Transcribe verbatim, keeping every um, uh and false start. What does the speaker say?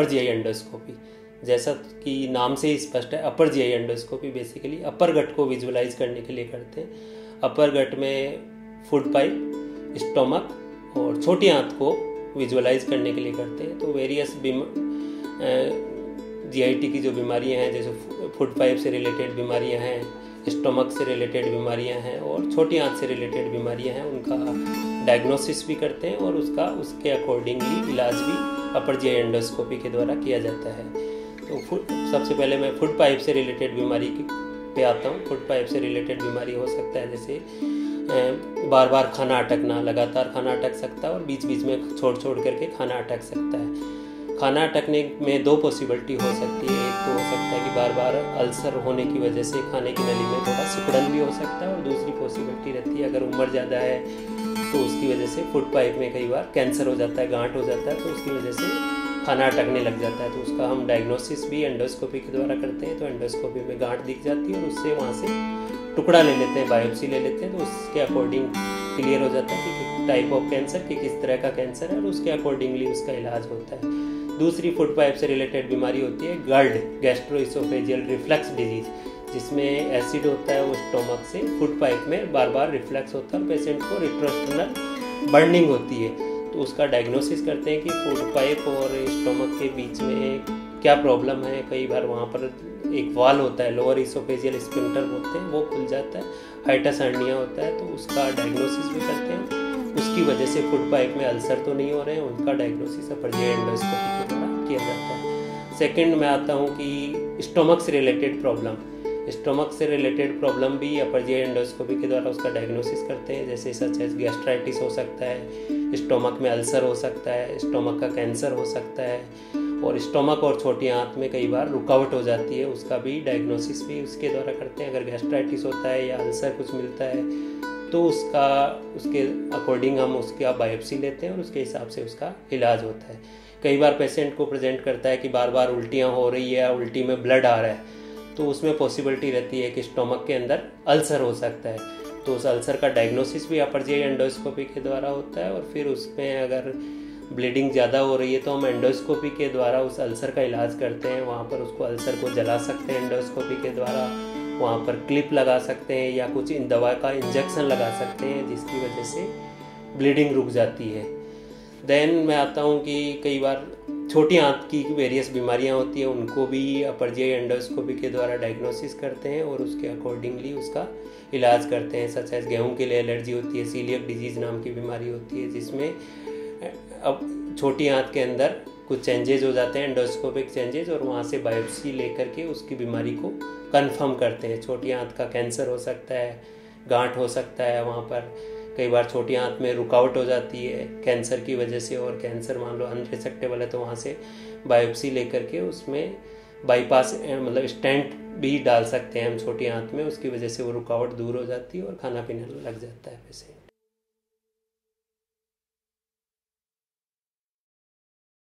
अपर जी आई endoscopy, जैसा कि नाम से ही स्पष्ट है, अपर जी आई एंडोस्कोपी बेसिकली अपर गट को विजुअलाइज करने के लिए करते हैं। अपर गट में फूड पाइप, स्टोमक और छोटी आंत को विजुअलाइज करने के लिए करते हैं। तो वेरियस जी आई टी की जो बीमारियां हैं, जैसे फूड पाइप से रिलेटेड बीमारियां हैं, स्टोमक से रिलेटेड बीमारियां हैं और छोटी आंत से रिलेटेड बीमारियां हैं, उनका डायग्नोसिस भी करते हैं और उसका उसके अकॉर्डिंगली इलाज भी अपर जी आई एंडोस्कोपी के द्वारा किया जाता है। तो सबसे पहले मैं फूड पाइप से रिलेटेड बीमारी पे आता हूँ। फूड पाइप से रिलेटेड बीमारी हो सकता है जैसे बार बार खाना अटकना, लगातार खाना अटक सकता है और बीच बीच में छोड़ छोड़ करके खाना अटक सकता है। खाना अटकने में दो पॉसिबिलिटी हो सकती है, एक तो हो सकता है कि बार बार अल्सर होने की वजह से खाने की नली में थोड़ा सिकुड़न भी हो सकता है और दूसरी पॉसिबिलिटी रहती है अगर उम्र ज़्यादा है तो उसकी वजह से फूड पाइप में कई बार कैंसर हो जाता है, गांठ हो जाता है, तो उसकी वजह से खाना अटकने लग जाता है। तो उसका हम डायग्नोसिस भी एंडोस्कोपी के द्वारा करते हैं। तो एंडोस्कोपी में गांठ दिख जाती है और उससे वहाँ से टुकड़ा ले लेते हैं, बायोप्सी ले लेते हैं, तो उसके अकॉर्डिंग क्लियर हो जाता है कि टाइप ऑफ कैंसर कि किस तरह का कैंसर है और उसके अकॉर्डिंगली उसका इलाज होता है। दूसरी फूड पाइप से रिलेटेड बीमारी होती है गर्ड, गैस्ट्रोइसोफेजियल रिफ्लक्स डिजीज, जिसमें एसिड होता है वो स्टोमक से फूड पाइप में बार बार रिफ्लक्स होता है और पेशेंट को रेट्रोस्टोनल बर्निंग होती है। तो उसका डायग्नोसिस करते हैं कि फूड पाइप और स्टोमक के बीच में क्या प्रॉब्लम है। कई बार वहाँ पर एक वाल होता है, लोअर एसोफेजियल स्फिंक्टर होते हैं, वो खुल जाता है, हाइटस हर्निया होता है, तो उसका डायग्नोसिस भी करते हैं। उसकी वजह से फूड पाइप में अल्सर तो नहीं हो रहे हैं, उनका डायग्नोसिस अपर जी आई एंडोस्कोपी के द्वारा किया जाता है। सेकंड में आता हूँ कि स्टोमक से रिलेटेड प्रॉब्लम, स्टोमक से रिलेटेड प्रॉब्लम भी अपर जी आई एंडोस्कोपी के द्वारा उसका डायग्नोसिस करते हैं। जैसे सच एज गैस्ट्राइटिस हो सकता है, स्टोमक में अल्सर हो सकता है, स्टोमक का कैंसर हो सकता है और स्टोमक और छोटी आंत में कई बार रुकावट हो जाती है, उसका भी डायग्नोसिस भी उसके द्वारा करते हैं। अगर गैस्ट्राइटिस होता है या अल्सर कुछ मिलता है तो उसका उसके अकॉर्डिंग हम उसका बायोप्सी लेते हैं और उसके हिसाब से उसका इलाज होता है। कई बार पेशेंट को प्रेजेंट करता है कि बार बार उल्टियाँ हो रही है, उल्टी में ब्लड आ रहा है, तो उसमें पॉसिबिलिटी रहती है कि स्टोमक के अंदर अल्सर हो सकता है। तो उस अल्सर का डायग्नोसिस भी अपर जी आई एंडोस्कोपी के द्वारा होता है और फिर उसमें अगर ब्लीडिंग ज़्यादा हो रही है तो हम एंडोस्कोपी के द्वारा उस अल्सर का इलाज करते हैं। वहाँ पर उसको अल्सर को जला सकते हैं एंडोस्कोपी के द्वारा, वहाँ पर क्लिप लगा सकते हैं या कुछ इन दवा का इंजेक्शन लगा सकते हैं, जिसकी वजह से ब्लीडिंग रुक जाती है। देन मैं आता हूँ कि कई बार छोटी आंत की वेरियस बीमारियाँ होती हैं, उनको भी अपर जी आई एंडोस्कोपी के द्वारा डायग्नोसिस करते हैं और उसके अकॉर्डिंगली उसका इलाज करते हैं। सच एज गेहूँ के लिए एलर्जी होती है, सीलियक डिजीज़ नाम की बीमारी होती है, जिसमें अब छोटी आंत के अंदर कुछ चेंजेज हो जाते हैं, एंडोस्कोपिक चेंजेज, और वहाँ से बायोप्सी लेकर के उसकी बीमारी को कंफर्म करते हैं। छोटी आंत का कैंसर हो सकता है, गांठ हो सकता है, वहाँ पर कई बार छोटी आंत में रुकावट हो जाती है कैंसर की वजह से, और कैंसर मान लो अनरिसेक्टेबल है तो वहाँ से बायोप्सी लेकर के उसमें बाईपास मतलब स्टेंट भी डाल सकते हैं हम छोटी आंत में, उसकी वजह से वो रुकावट दूर हो जाती है और खाना पीना लग जाता है पेशेंट।